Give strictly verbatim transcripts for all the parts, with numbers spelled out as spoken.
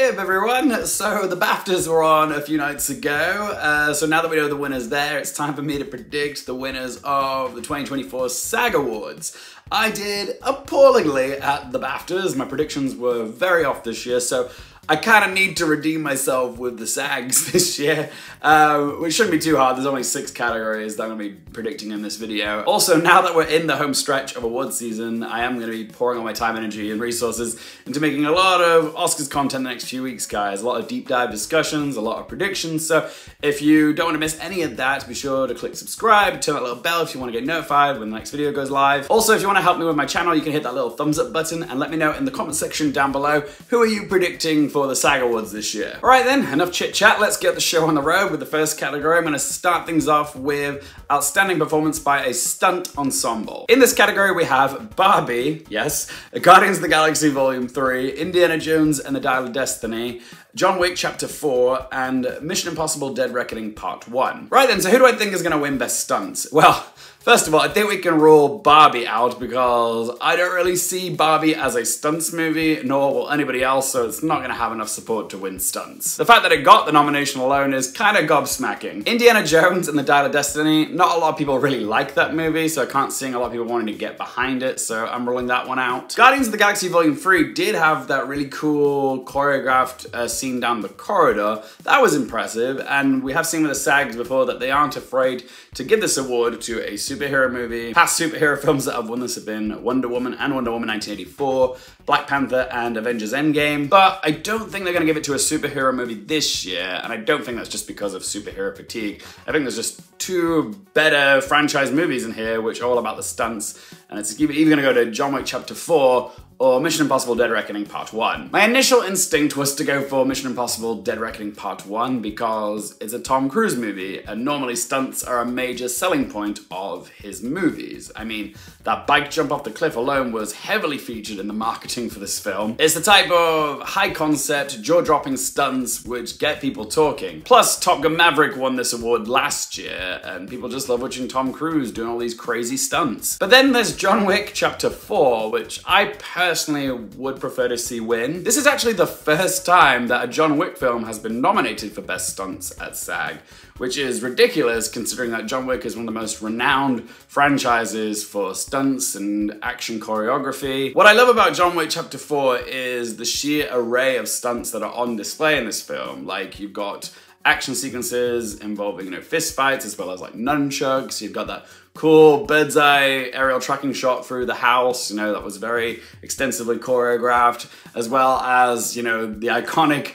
Hey everyone, so the BAFTAs were on a few nights ago, uh, so now that we know the winners there, it's time for me to predict the winners of the twenty twenty-four SAG Awards. I did appallingly at the BAFTAs, my predictions were very off this year, so I kind of need to redeem myself with the SAGs this year, um, which shouldn't be too hard. There's only six categories that I'm going to be predicting in this video. Also, now that we're in the home stretch of awards season, I am going to be pouring all my time, energy, and resources into making a lot of Oscars content the next few weeks, guys. A lot of deep dive discussions, a lot of predictions, so if you don't want to miss any of that, be sure to click subscribe, turn that little bell if you want to get notified when the next video goes live. Also, if you want to help me with my channel, you can hit that little thumbs up button and let me know in the comment section down below, who are you predicting for for the SAG Awards this year. All right then, enough chit chat, let's get the show on the road with the first category. I'm gonna start things off with Outstanding Performance by a Stunt Ensemble. In this category we have Barbie, yes, Guardians of the Galaxy Volume three, Indiana Jones and the Dial of Destiny, John Wick Chapter four, and Mission Impossible Dead Reckoning Part one. Right then, so who do I think is gonna win Best Stunts? Well, first of all, I think we can rule Barbie out because I don't really see Barbie as a stunts movie, nor will anybody else, so it's not gonna have enough support to win stunts. The fact that it got the nomination alone is kinda gobsmacking. Indiana Jones and the Dial of Destiny, not a lot of people really like that movie, so I can't see a lot of people wanting to get behind it, so I'm ruling that one out. Guardians of the Galaxy Volume three did have that really cool choreographed uh, scene down the corridor. That was impressive, and we have seen with the SAGs before that they aren't afraid to give this award to a super superhero movie. Past superhero films that have won this have been Wonder Woman and Wonder Woman nineteen eighty-four, Black Panther and Avengers Endgame, but I don't think they're gonna give it to a superhero movie this year, and I don't think that's just because of superhero fatigue. I think there's just two better franchise movies in here which are all about the stunts, and it's either gonna go to John Wick Chapter four or Mission Impossible Dead Reckoning Part one. My initial instinct was to go for Mission Impossible Dead Reckoning Part one because it's a Tom Cruise movie, and normally stunts are a major selling point of his movies. I mean, that bike jump off the cliff alone was heavily featured in the marketing for this film. It's the type of high concept, jaw-dropping stunts which get people talking. Plus, Top Gun Maverick won this award last year, and people just love watching Tom Cruise doing all these crazy stunts. But then there's John Wick Chapter four, which I personally personally would prefer to see win. This is actually the first time that a John Wick film has been nominated for Best Stunts at SAG, which is ridiculous considering that John Wick is one of the most renowned franchises for stunts and action choreography. What I love about John Wick Chapter four is the sheer array of stunts that are on display in this film. Like, you've got action sequences involving, you know, fist fights as well as like nunchucks. You've got that cool bird's eye aerial tracking shot through the house, you know, that was very extensively choreographed, as well as, you know, the iconic,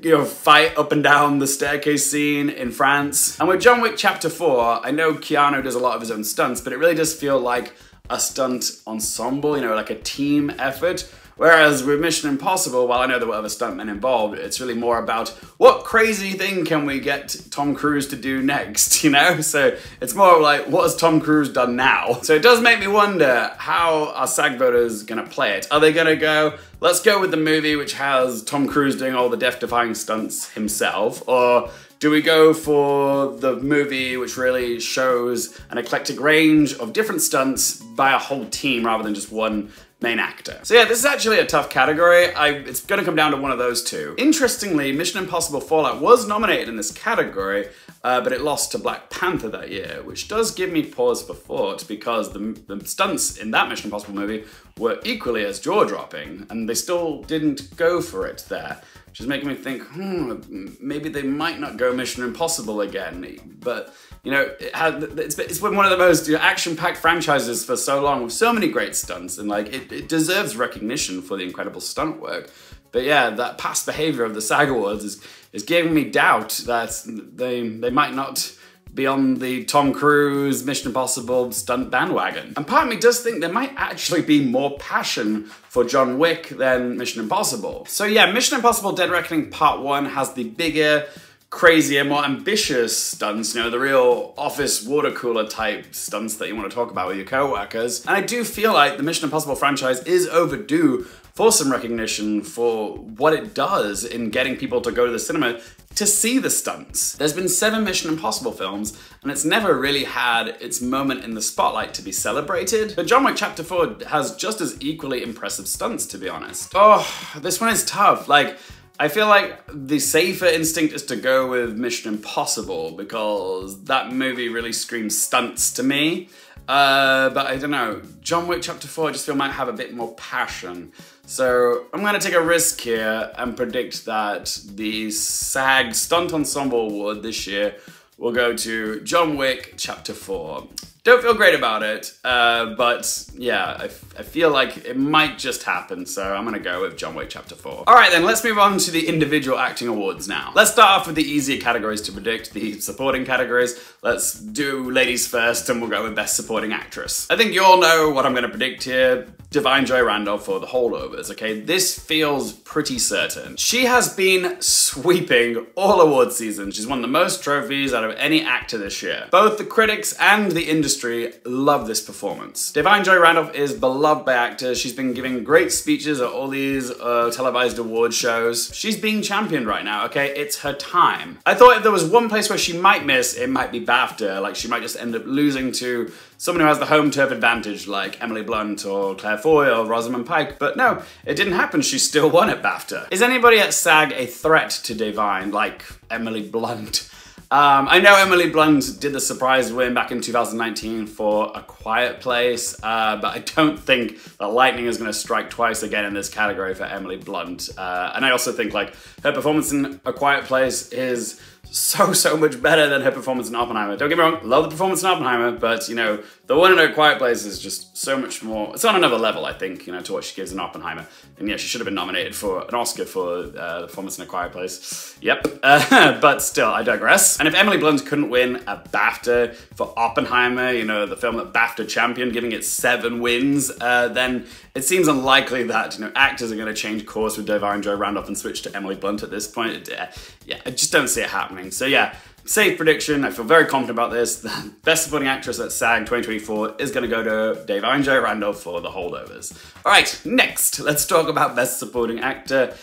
you know, fight up and down the staircase scene in France. And with John Wick Chapter four, I know Keanu does a lot of his own stunts, but it really does feel like a stunt ensemble, you know, like a team effort. Whereas with Mission Impossible, while I know there were other stuntmen involved, it's really more about what crazy thing can we get Tom Cruise to do next, you know? So it's more like, what has Tom Cruise done now? So it does make me wonder how our SAG voters gonna play it. Are they gonna go, let's go with the movie which has Tom Cruise doing all the death-defying stunts himself, or do we go for the movie which really shows an eclectic range of different stunts by a whole team rather than just one main actor? So yeah, this is actually a tough category. I, it's gonna come down to one of those two. Interestingly, Mission Impossible Fallout was nominated in this category, uh, but it lost to Black Panther that year, which does give me pause for thought because the, the stunts in that Mission Impossible movie were equally as jaw-dropping, and they still didn't go for it there. Which is making me think, hmm, maybe they might not go Mission Impossible again. But, you know, it had, it's, it's been one of the most, you know, action-packed franchises for so long with so many great stunts, and like, it, it deserves recognition for the incredible stunt work. But yeah, that past behavior of the SAG Awards is, is giving me doubt that they, they might not be on the Tom Cruise, Mission Impossible stunt bandwagon. And part of me does think there might actually be more passion for John Wick than Mission Impossible. So yeah, Mission Impossible Dead Reckoning Part one has the bigger, crazier, more ambitious stunts, you know, the real office water cooler type stunts that you want to talk about with your co-workers. And I do feel like the Mission Impossible franchise is overdue for some recognition for what it does in getting people to go to the cinema to see the stunts. There's been seven Mission Impossible films, and it's never really had its moment in the spotlight to be celebrated. But John Wick Chapter four has just as equally impressive stunts, to be honest. Oh, this one is tough. Like, I feel like the safer instinct is to go with Mission Impossible because that movie really screams stunts to me. Uh, but I don't know, John Wick Chapter four I just feel might have a bit more passion. So I'm gonna take a risk here and predict that the SAG Stunt Ensemble Award this year will go to John Wick Chapter four. Don't feel great about it, uh, but yeah, I, I feel like it might just happen, so I'm gonna go with John Wick Chapter four. All right then, let's move on to the individual acting awards now. Let's start off with the easier categories to predict, the supporting categories. Let's do ladies first, and we'll go with Best Supporting Actress. I think you all know what I'm gonna predict here. Da'vine Joy Randolph for The Holdovers, okay? This feels pretty certain. She has been sweeping all award season. She's won the most trophies out of any actor this year. Both the critics and the industry love this performance. Da'vine Joy Randolph is beloved by actors. She's been giving great speeches at all these uh, televised award shows. She's being championed right now, okay? It's her time. I thought if there was one place where she might miss, it might be BAFTA. Like, she might just end up losing to someone who has the home turf advantage, like Emily Blunt or Claire Foy or Rosamund Pike, but no, it didn't happen. She still won at BAFTA. Is anybody at SAG a threat to Da'vine, like Emily Blunt? Um, I know Emily Blunt did the surprise win back in two thousand nineteen for A Quiet Place, uh, but I don't think that lightning is going to strike twice again in this category for Emily Blunt. Uh, and I also think, like, her performance in A Quiet Place is so, so much better than her performance in Oppenheimer. Don't get me wrong, love the performance in Oppenheimer, but, you know, the one in A Quiet Place is just so much more, it's on another level, I think, you know, to what she gives in Oppenheimer. And yeah, she should have been nominated for an Oscar for uh, the performance in A Quiet Place. Yep, uh, but still, I digress. And if Emily Blunt couldn't win a BAFTA for Oppenheimer, you know, the film that BAFTA championed, giving it seven wins, uh, then it seems unlikely that, you know, actors are gonna change course with Da'vine Joy Randolph and switch to Emily Blunt at this point. Uh, yeah, I just don't see it happening. So yeah, safe prediction. I feel very confident about this. The Best Supporting Actress at SAG twenty twenty-four is gonna go to Da'vine Joy Randolph for The Holdovers. All right, next, let's talk about Best Supporting Actor.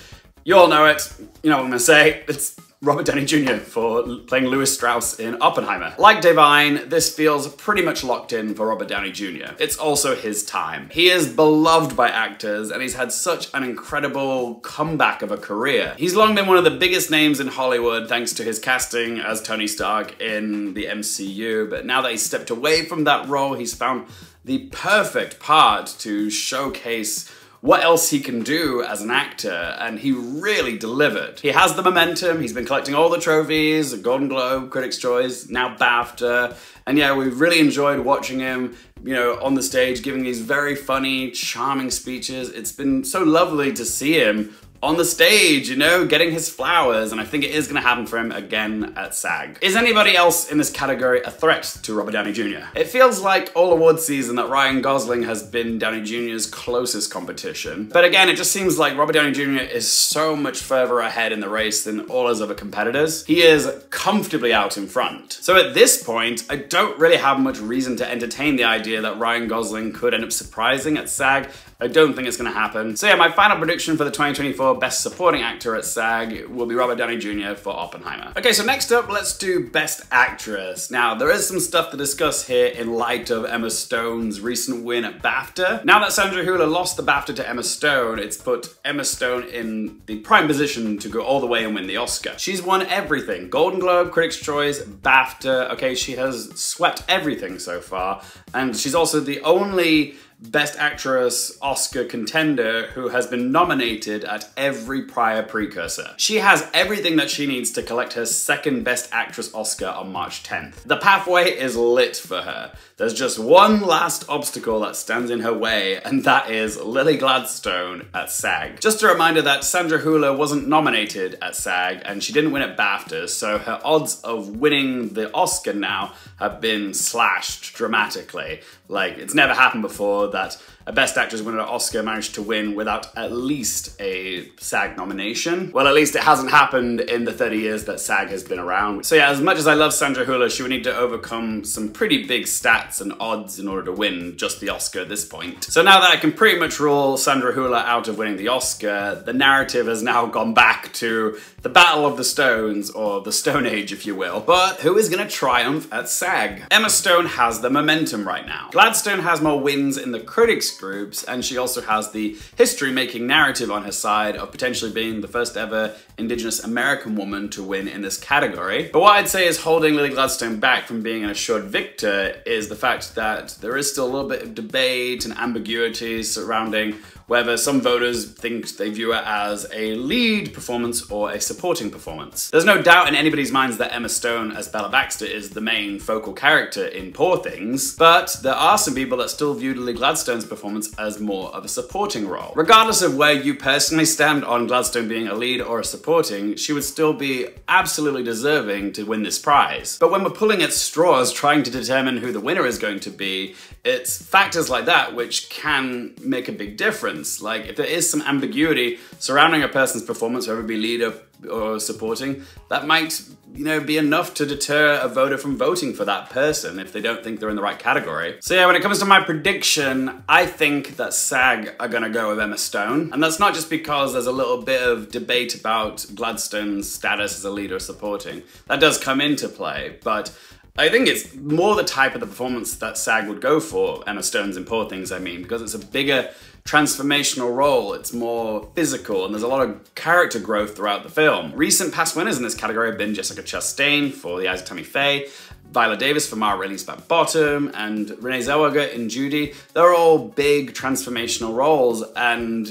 You all know it, you know what I'm gonna say. It's Robert Downey Junior for playing Lewis Strauss in Oppenheimer. Like Da'vine, this feels pretty much locked in for Robert Downey Junior It's also his time. He is beloved by actors and he's had such an incredible comeback of a career. He's long been one of the biggest names in Hollywood thanks to his casting as Tony Stark in the M C U, but now that he's stepped away from that role, he's found the perfect part to showcase what else he can do as an actor, and he really delivered. He has the momentum, he's been collecting all the trophies, Golden Globe, Critics' Choice, now BAFTA, and yeah, we really enjoyed watching him, you know, on the stage, giving these very funny, charming speeches. It's been so lovely to see him on the stage, you know, getting his flowers, and I think it is gonna happen for him again at SAG. Is anybody else in this category a threat to Robert Downey Junior? It feels like all award season that Ryan Gosling has been Downey Junior's closest competition. But again, it just seems like Robert Downey Junior is so much further ahead in the race than all his other competitors. He is comfortably out in front. So at this point, I don't really have much reason to entertain the idea that Ryan Gosling could end up surprising at SAG. I don't think it's gonna happen. So yeah, my final prediction for the twenty twenty-four Best Supporting Actor at SAG will be Robert Downey Junior for Oppenheimer. Okay, so next up, let's do Best Actress. Now, there is some stuff to discuss here in light of Emma Stone's recent win at BAFTA. Now that Sandra Hüller lost the BAFTA to Emma Stone, it's put Emma Stone in the prime position to go all the way and win the Oscar. She's won everything. Golden Globe, Critics' Choice, BAFTA. Okay, she has swept everything so far. And she's also the only Best Actress Oscar contender who has been nominated at every prior precursor. She has everything that she needs to collect her second Best Actress Oscar on March tenth. The pathway is lit for her. There's just one last obstacle that stands in her way, and that is Lily Gladstone at SAG. Just a reminder that Sandra Hüller wasn't nominated at SAG and she didn't win at BAFTA, so her odds of winning the Oscar now have been slashed dramatically. Like, it's never happened before that a Best Actress winner at Oscar managed to win without at least a SAG nomination. Well, at least it hasn't happened in the thirty years that SAG has been around. So yeah, as much as I love Sandra Hüller, she would need to overcome some pretty big stats and odds in order to win just the Oscar at this point. So now that I can pretty much rule Sandra Hüller out of winning the Oscar, the narrative has now gone back to the Battle of the Stones, or the Stone Age, if you will. But who is gonna triumph at SAG? Emma Stone has the momentum right now. Gladstone has more wins in the Critics' mixed groups, and she also has the history-making narrative on her side of potentially being the first ever Indigenous American woman to win in this category. But what I'd say is holding Lily Gladstone back from being an assured victor is the fact that there is still a little bit of debate and ambiguity surrounding whether some voters think they view it as a lead performance or a supporting performance. There's no doubt in anybody's minds that Emma Stone as Bella Baxter is the main focal character in Poor Things, but there are some people that still view Lily Gladstone's performance as more of a supporting role. Regardless of where you personally stand on Gladstone being a lead or a supporting, she would still be absolutely deserving to win this prize. But when we're pulling at straws trying to determine who the winner is going to be, it's factors like that which can make a big difference. Like, if there is some ambiguity surrounding a person's performance, whether it be leader or supporting, that might, you know, be enough to deter a voter from voting for that person if they don't think they're in the right category. So yeah, when it comes to my prediction, I think that SAG are gonna go with Emma Stone. And that's not just because there's a little bit of debate about Gladstone's status as a leader or supporting. That does come into play, but I think it's more the type of the performance that SAG would go for, Emma Stone's in Poor Things, I mean, because it's a bigger transformational role, it's more physical, and there's a lot of character growth throughout the film. Recent past winners in this category have been Jessica Chastain for The Eyes of Tammy Faye, Viola Davis for Ma Rainey's Back Bottom, and Renee Zellweger in Judy. They're all big transformational roles, and,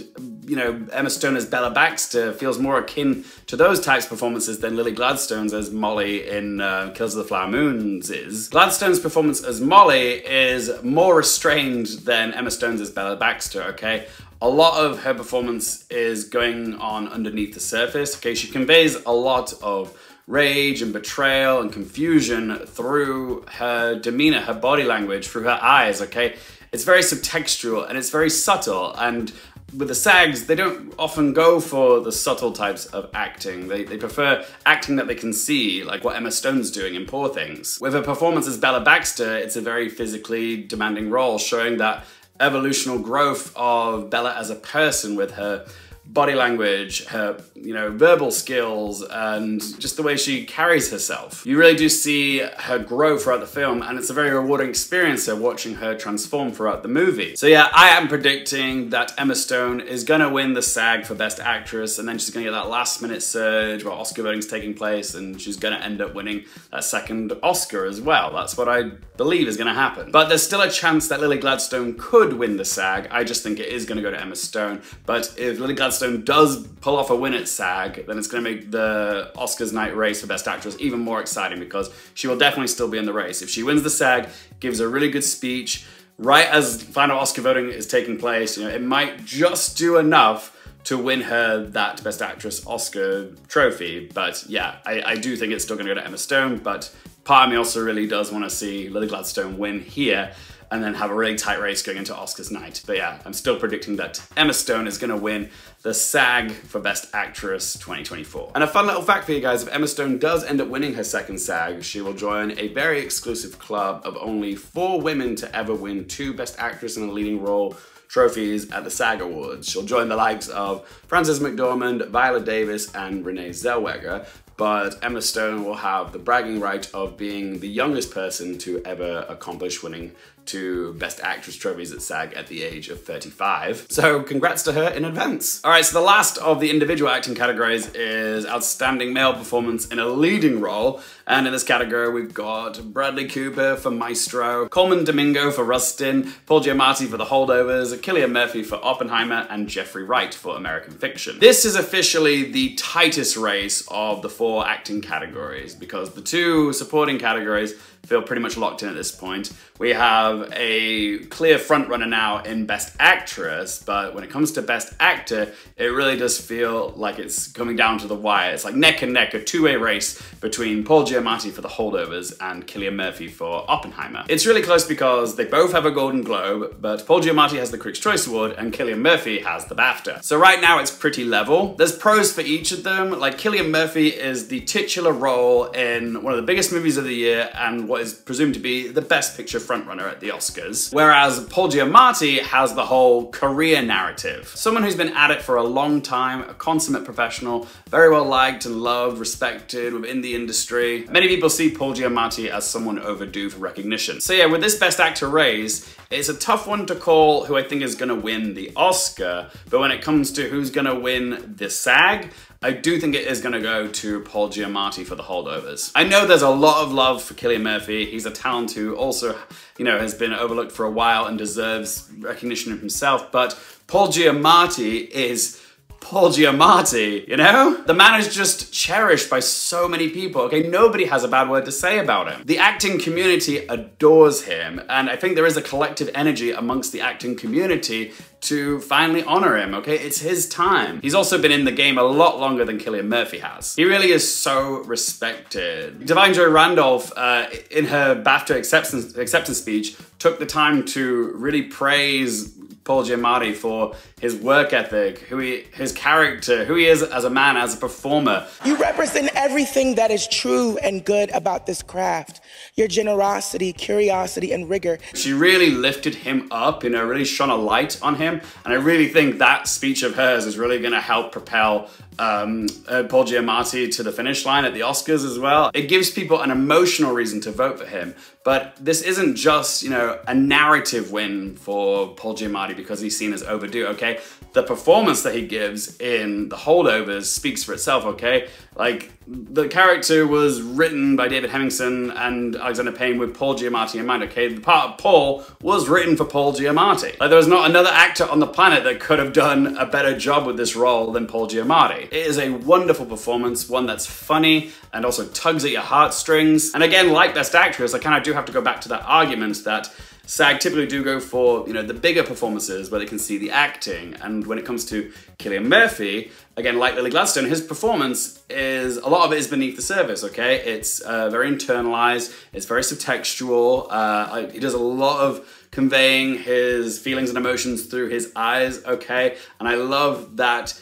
you know, Emma Stone as Bella Baxter feels more akin to those types of performances than Lily Gladstone's as Molly in uh, Killers of the Flower Moons is. Gladstone's performance as Molly is more restrained than Emma Stone's as Bella Baxter, okay? A lot of her performance is going on underneath the surface, okay? She conveys a lot of rage and betrayal and confusion through her demeanor, her body language, through her eyes, okay? It's very subtextual and it's very subtle, and with the SAGs, they don't often go for the subtle types of acting. They, they prefer acting that they can see, like what Emma Stone's doing in Poor Things. With her performance as Bella Baxter, it's a very physically demanding role, showing that evolutional growth of Bella as a person with her body language, her, you know, verbal skills, and just the way she carries herself. You really do see her grow throughout the film, and it's a very rewarding experience of watching her transform throughout the movie. So yeah, I am predicting that Emma Stone is gonna win the SAG for Best Actress, and then she's gonna get that last minute surge while Oscar voting's taking place, and she's gonna end up winning that second Oscar as well. That's what I believe is gonna happen. But there's still a chance that Lily Gladstone could win the SAG. I just think it is gonna go to Emma Stone. But if Lily Gladstone Gladstone does pull off a win at SAG, then it's gonna make the Oscars night race for Best Actress even more exciting, because she will definitely still be in the race. If she wins the SAG, gives a really good speech, right as final Oscar voting is taking place, you know, it might just do enough to win her that Best Actress Oscar trophy. But yeah, I, I do think it's still gonna go to Emma Stone, but part of me also really does wanna see Lily Gladstone win here, and then have a really tight race going into Oscars night. But yeah, I'm still predicting that Emma Stone is gonna win the SAG for Best Actress twenty twenty-four. And a fun little fact for you guys, if Emma Stone does end up winning her second SAG, she will join a very exclusive club of only four women to ever win two Best Actress in a Leading Role trophies at the SAG Awards. She'll join the likes of Frances McDormand, Viola Davis, and Renee Zellweger, but Emma Stone will have the bragging right of being the youngest person to ever accomplish winning two Best Actress trophies at SAG at the age of thirty-five. So congrats to her in advance. All right, so the last of the individual acting categories is Outstanding Male Performance in a Leading Role. And in this category, we've got Bradley Cooper for Maestro, Coleman Domingo for Rustin, Paul Giamatti for The Holdovers, Cillian Murphy for Oppenheimer, and Jeffrey Wright for American Fiction. This is officially the tightest race of the four acting categories, because the two supporting categories feel pretty much locked in at this point. We have a clear frontrunner now in Best Actress, but when it comes to Best Actor, it really does feel like it's coming down to the wire. It's like neck and neck, a two-way race between Paul Giamatti for The Holdovers and Cillian Murphy for Oppenheimer. It's really close because they both have a Golden Globe, but Paul Giamatti has the Critics' Choice Award and Cillian Murphy has the BAFTA. So right now it's pretty level. There's pros for each of them. Like, Cillian Murphy is the titular role in one of the biggest movies of the year and what is presumed to be the Best Picture frontrunner at the Oscars, whereas Paul Giamatti has the whole career narrative. Someone who's been at it for a long time, a consummate professional, very well liked and loved, respected within the industry. Many people see Paul Giamatti as someone overdue for recognition. So yeah, with this Best Actor raise, it's a tough one to call who I think is gonna win the Oscar, but when it comes to who's gonna win the SAG, I do think it is gonna go to Paul Giamatti for The Holdovers. I know there's a lot of love for Cillian Murphy. He's a talent who also, you know, has been overlooked for a while and deserves recognition of himself, but Paul Giamatti is Paul Giamatti, you know? The man is just cherished by so many people, okay? Nobody has a bad word to say about him. The acting community adores him, and I think there is a collective energy amongst the acting community to finally honor him, okay? It's his time. He's also been in the game a lot longer than Cillian Murphy has. He really is so respected. Da'vine Joy Randolph, uh, in her BAFTA acceptance, acceptance speech, took the time to really praise Paul Giamatti for his work ethic, who he, his character, who he is as a man, as a performer. You represent everything that is true and good about this craft. Your generosity, curiosity, and rigor. She really lifted him up, you know, really shone a light on him. And I really think that speech of hers is really gonna help propel um, uh, Paul Giamatti to the finish line at the Oscars as well. It gives people an emotional reason to vote for him. But this isn't just, you know, a narrative win for Paul Giamatti because he's seen as overdue, okay? The performance that he gives in The Holdovers speaks for itself, okay? Like, the character was written by David Henningson and Alexander Payne with Paul Giamatti in mind, okay? The part of Paul was written for Paul Giamatti. Like, there was not another actor on the planet that could have done a better job with this role than Paul Giamatti. It is a wonderful performance, one that's funny and also tugs at your heartstrings. And again, like Best Actress, I kind of do have to go back to that argument that SAG typically do go for, you know, the bigger performances where they can see the acting. And when it comes to Cillian Murphy, again, like Lily Gladstone, his performance is, a lot of it is beneath the surface, okay? It's uh, very internalized, it's very subtextual, uh, he does a lot of conveying his feelings and emotions through his eyes, okay? And I love that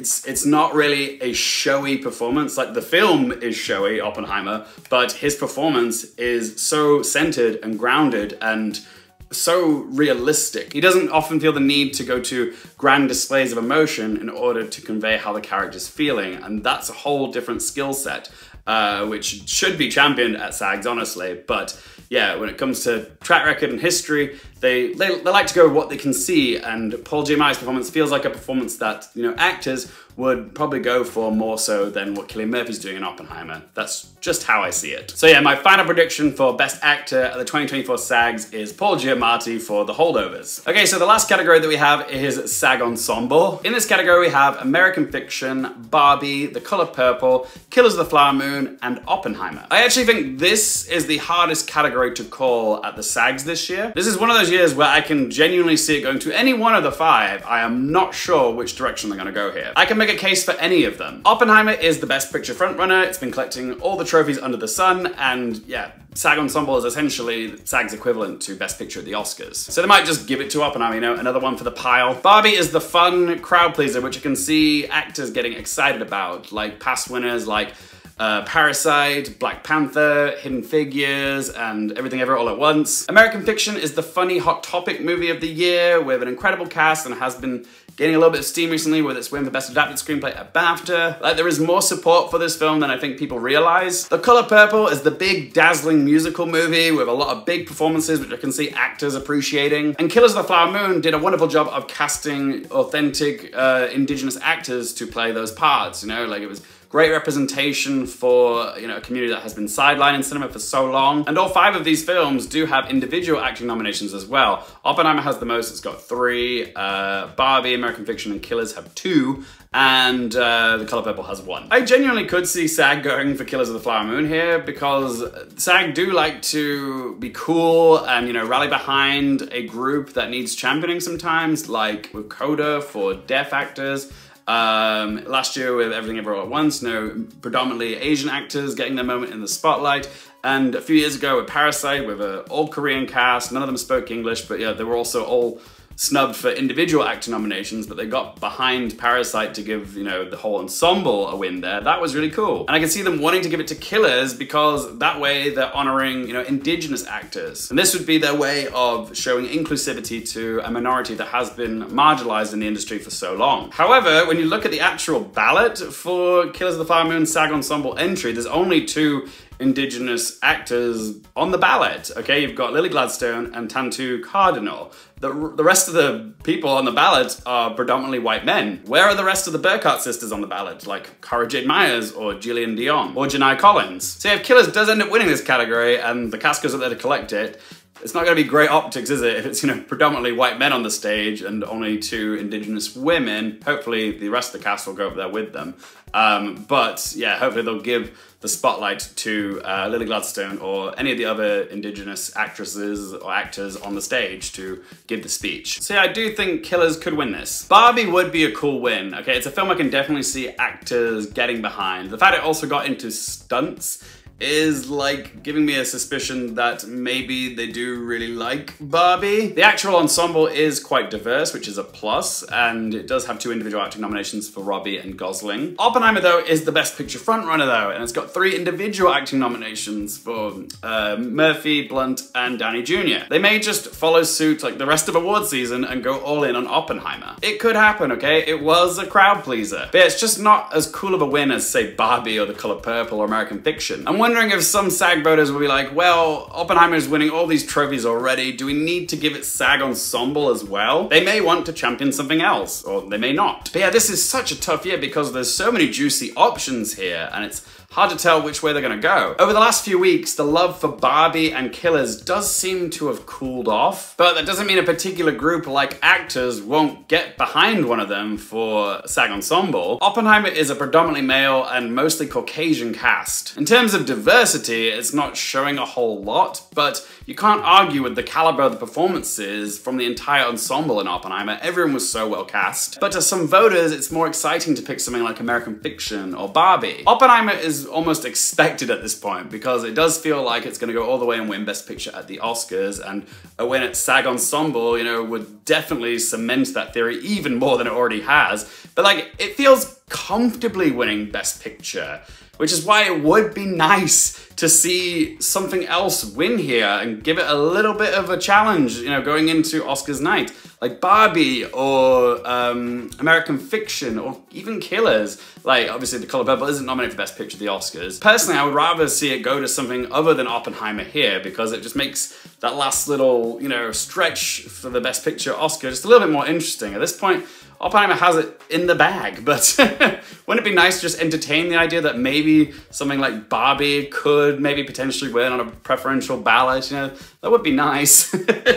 It's it's not really a showy performance. Like, the film is showy, Oppenheimer, but his performance is so centered and grounded and so realistic. He doesn't often feel the need to go to grand displays of emotion in order to convey how the character's feeling, and that's a whole different skill set, uh, which should be championed at SAGs, honestly. But yeah, when it comes to track record and history, they, they, they like to go with what they can see, and Paul Giamatti's performance feels like a performance that, you know, actors would probably go for more so than what Cillian Murphy's doing in Oppenheimer. That's just how I see it. So yeah, my final prediction for Best Actor at the twenty twenty-four SAGs is Paul Giamatti for The Holdovers. Okay, so the last category that we have is SAG Ensemble. In this category, we have American Fiction, Barbie, The Color Purple, Killers of the Flower Moon, and Oppenheimer. I actually think this is the hardest category to call at the SAGs this year. This is one of those years where I can genuinely see it going to any one of the five. I am not sure which direction they're gonna go here. I can make a case for any of them. Oppenheimer is the Best Picture frontrunner. It's been collecting all the trophies under the sun, and yeah, SAG Ensemble is essentially SAG's equivalent to Best Picture at the Oscars. So they might just give it to Oppenheimer, you know, another one for the pile. Barbie is the fun crowd pleaser, which you can see actors getting excited about, like past winners like Uh, Parasite, Black Panther, Hidden Figures, and Everything Everywhere All at Once. American Fiction is the funny hot topic movie of the year with an incredible cast and has been gaining a little bit of steam recently with its win for Best Adapted Screenplay at BAFTA. Like, there is more support for this film than I think people realize. The Color Purple is the big, dazzling musical movie with a lot of big performances which I can see actors appreciating. And Killers of the Flower Moon did a wonderful job of casting authentic uh, indigenous actors to play those parts, you know, like it was great representation for, you know, a community that has been sidelined in cinema for so long. And all five of these films do have individual acting nominations as well. Oppenheimer has the most, it's got three. Uh, Barbie, American Fiction, and Killers have two. And uh, The Color Purple has one. I genuinely could see SAG going for Killers of the Flower Moon here because SAG do like to be cool and, you know, rally behind a group that needs championing sometimes, like with CODA for deaf actors. Um, last year with Everything Everywhere All at Once, you know, predominantly Asian actors getting their moment in the spotlight. And a few years ago with Parasite, with an all Korean cast, none of them spoke English, but yeah, they were also all snubbed for individual actor nominations, but they got behind Parasite to give, you know, the whole ensemble a win there. That was really cool. And I can see them wanting to give it to Killers because that way they're honoring, you know, indigenous actors. And this would be their way of showing inclusivity to a minority that has been marginalized in the industry for so long. However, when you look at the actual ballot for Killers of the Flower Moon SAG Ensemble entry, there's only two indigenous actors on the ballot. Okay, you've got Lily Gladstone and Tantoo Cardinal. The, the rest of the people on the ballot are predominantly white men. Where are the rest of the Burkhart sisters on the ballot, like Cara Jade Myers or Gillian Dion or Janai Collins? So yeah, if Killers does end up winning this category and the cast goes up there to collect it, it's not gonna be great optics, is it? If it's, you know, predominantly white men on the stage and only two indigenous women. Hopefully the rest of the cast will go up there with them. Um, but yeah, hopefully they'll give the spotlight to uh, Lily Gladstone or any of the other indigenous actresses or actors on the stage to give the speech. So yeah, I do think Killers could win this. Barbie would be a cool win, okay? It's a film I can definitely see actors getting behind. The fact it also got into stunts is like giving me a suspicion that maybe they do really like Barbie. The actual ensemble is quite diverse, which is a plus, and it does have two individual acting nominations for Robbie and Gosling. Oppenheimer, though, is the best picture frontrunner, though, and it's got three individual acting nominations for uh, Murphy, Blunt, and Downey Junior They may just follow suit like the rest of award season and go all in on Oppenheimer. It could happen, okay? It was a crowd pleaser. But yeah, it's just not as cool of a win as, say, Barbie or The Color Purple or American Fiction. And wondering if some SAG voters will be like, well, Oppenheimer is winning all these trophies already. Do we need to give it SAG Ensemble as well? They may want to champion something else, or they may not. But yeah, this is such a tough year because there's so many juicy options here, and it's hard to tell which way they're gonna go. Over the last few weeks, the love for Barbie and Killers does seem to have cooled off, but that doesn't mean a particular group like actors won't get behind one of them for SAG Ensemble. Oppenheimer is a predominantly male and mostly Caucasian cast. In terms of diversity, it's not showing a whole lot, but you can't argue with the caliber of the performances from the entire ensemble in Oppenheimer. Everyone was so well cast. But to some voters, it's more exciting to pick something like American Fiction or Barbie. Oppenheimer is almost expected at this point because it does feel like it's going to go all the way and win Best Picture at the Oscars, and a win at SAG Ensemble, you know, would definitely cement that theory even more than it already has. But like, it feels comfortably winning Best Picture, which is why it would be nice to see something else win here and give it a little bit of a challenge, you know, going into Oscars night. Like Barbie or um, American Fiction or even Killers. Like, obviously The Color Purple isn't nominated for Best Picture at the Oscars. Personally, I would rather see it go to something other than Oppenheimer here because it just makes that last little, you know, stretch for the Best Picture Oscar just a little bit more interesting. At this point, Oppenheimer has it in the bag, but wouldn't it be nice to just entertain the idea that maybe something like Barbie could maybe potentially win on a preferential ballot, you know? That would be nice.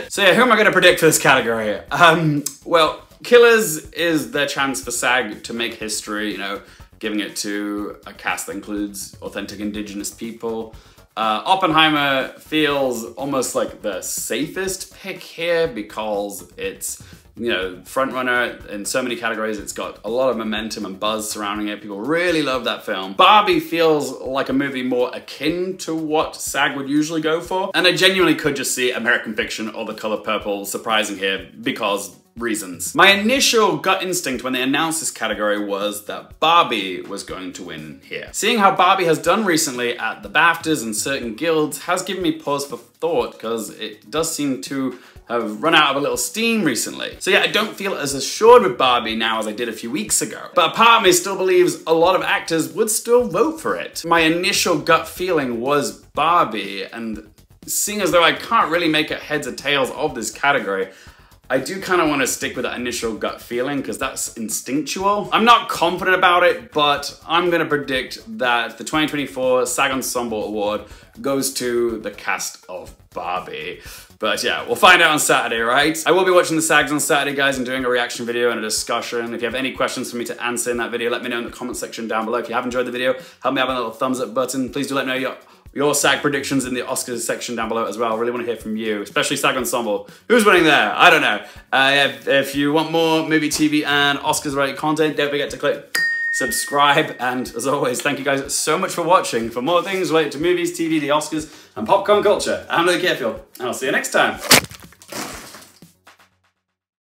So yeah, who am I gonna predict for this category? Um, well, Killers is their chance for SAG to make history, you know, giving it to a cast that includes authentic indigenous people. Uh, Oppenheimer feels almost like the safest pick here because it's, you know, frontrunner in so many categories. It's got a lot of momentum and buzz surrounding it. People really love that film. Barbie feels like a movie more akin to what SAG would usually go for. And I genuinely could just see American Fiction or The Color Purple surprising here because reasons. My initial gut instinct when they announced this category was that Barbie was going to win here. Seeing how Barbie has done recently at the BAFTAs and certain guilds has given me pause for thought because it does seem to have run out of a little steam recently. So yeah, I don't feel as assured with Barbie now as I did a few weeks ago, but a part of me still believes a lot of actors would still vote for it. My initial gut feeling was Barbie, and seeing as though I can't really make it heads or tails of this category, I do kind of want to stick with that initial gut feeling because that's instinctual. I'm not confident about it, but I'm going to predict that the twenty twenty-four SAG Ensemble Award goes to the cast of Barbie. But yeah, we'll find out on Saturday, right? I will be watching the SAGs on Saturday, guys, and doing a reaction video and a discussion. If you have any questions for me to answer in that video, let me know in the comment section down below. If you have enjoyed the video, help me out with a little thumbs up button. Please do let me know your Your SAG predictions in the Oscars section down below as well. I really want to hear from you, especially SAG Ensemble. Who's winning there? I don't know. Uh, if, if you want more movie, T V, and Oscars-related content, don't forget to click subscribe. And as always, thank you guys so much for watching. For more things related to movies, T V, the Oscars, and pop culture, I'm Luke Carefield, and I'll see you next time.